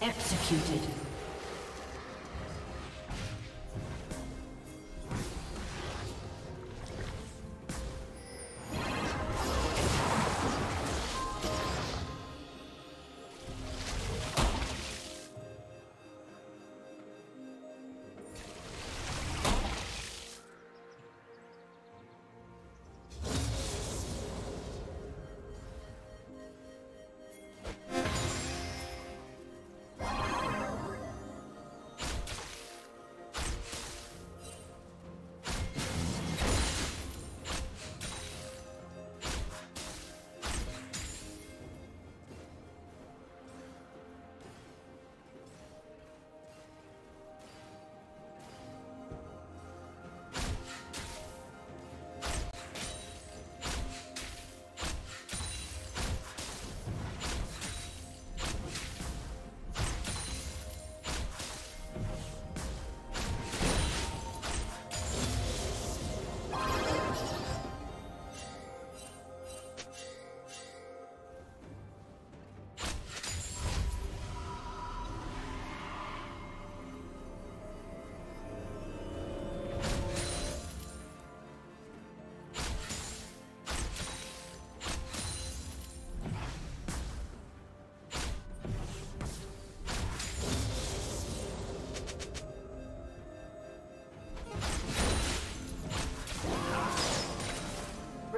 Executed.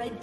Red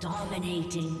Dominating.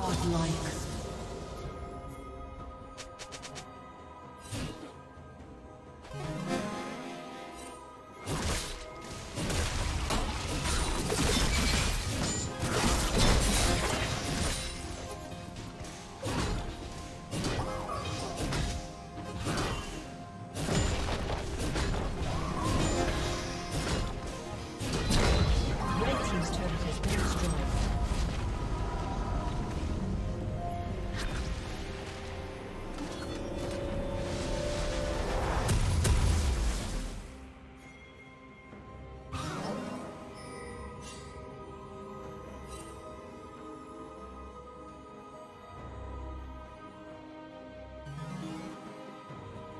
Godlike.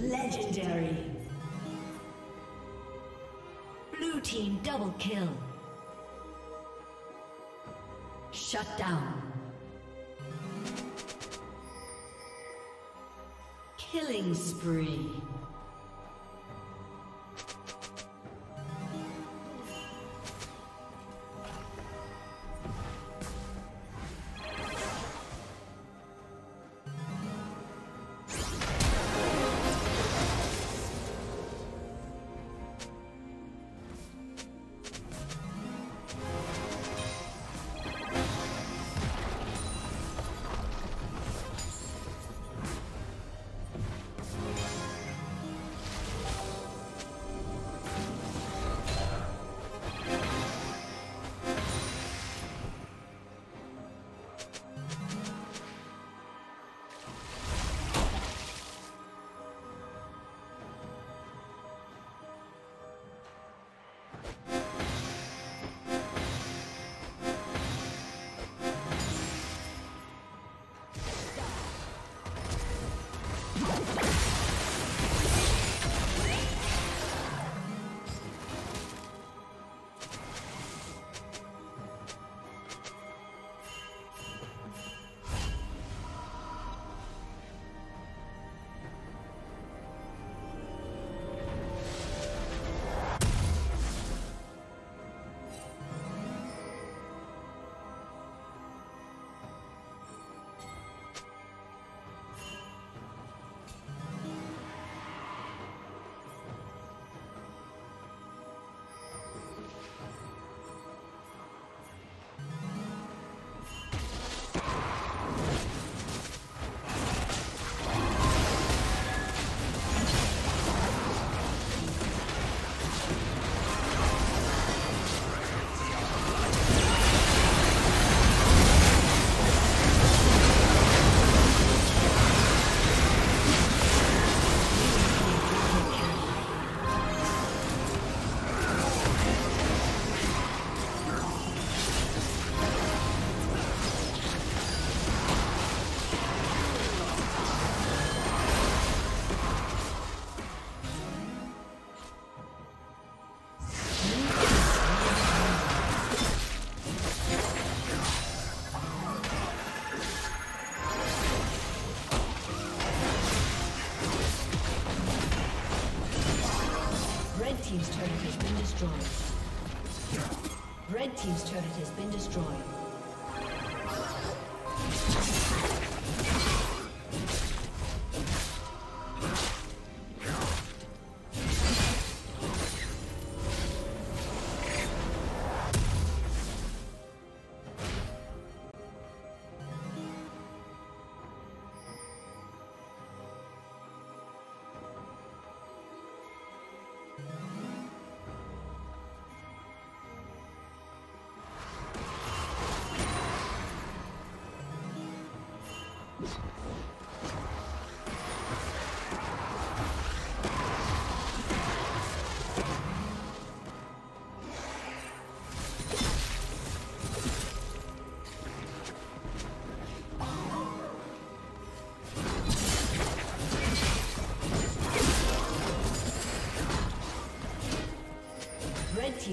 Legendary. Blue team double kill. Shut down. Killing spree. Team's turret has been destroyed. Red team's turret has been destroyed.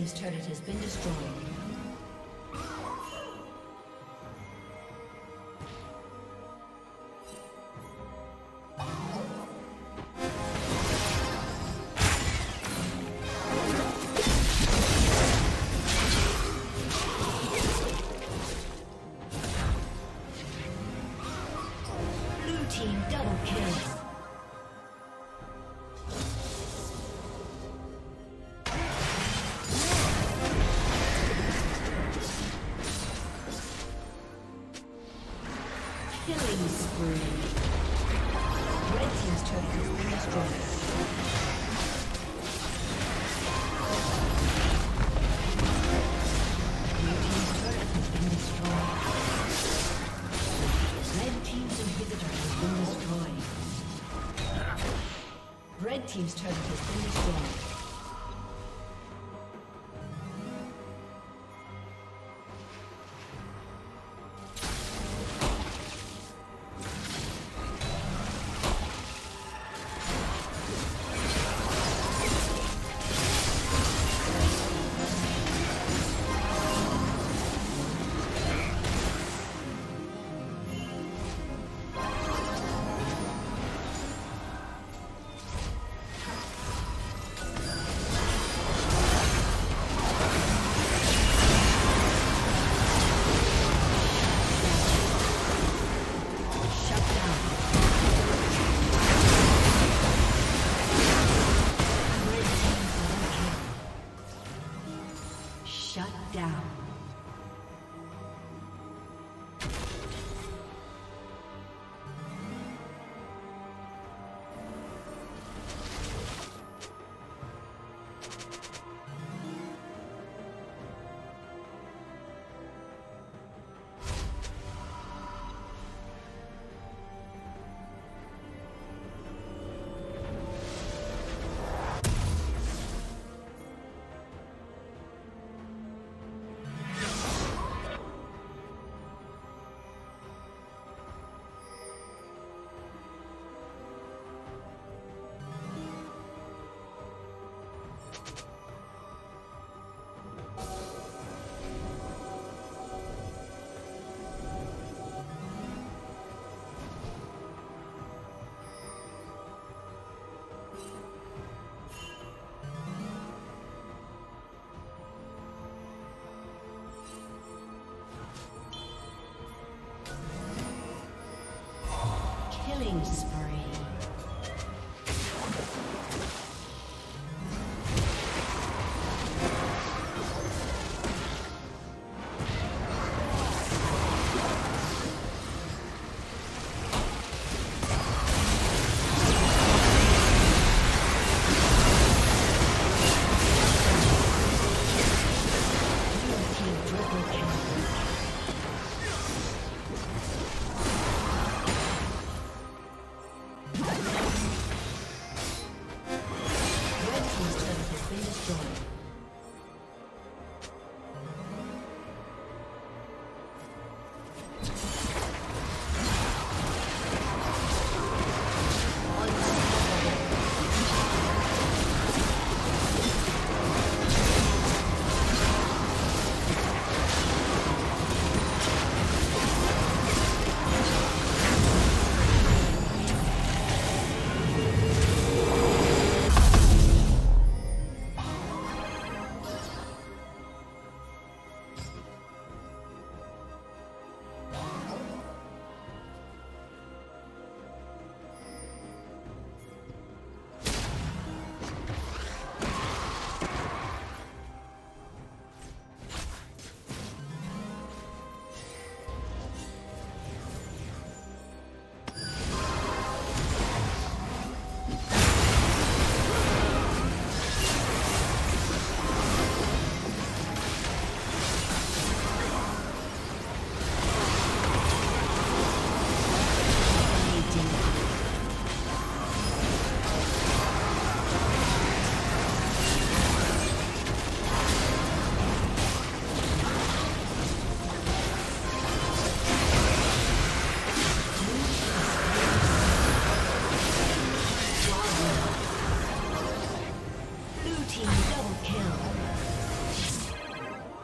team's turret has been destroyed. Team's turret has been destroyed. Spree.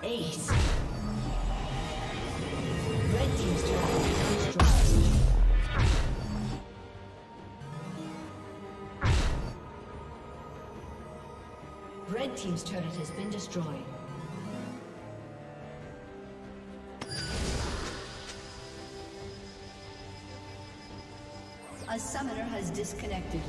ace. Red team's turret destroyed. Red team's turret has been destroyed. A summoner has disconnected.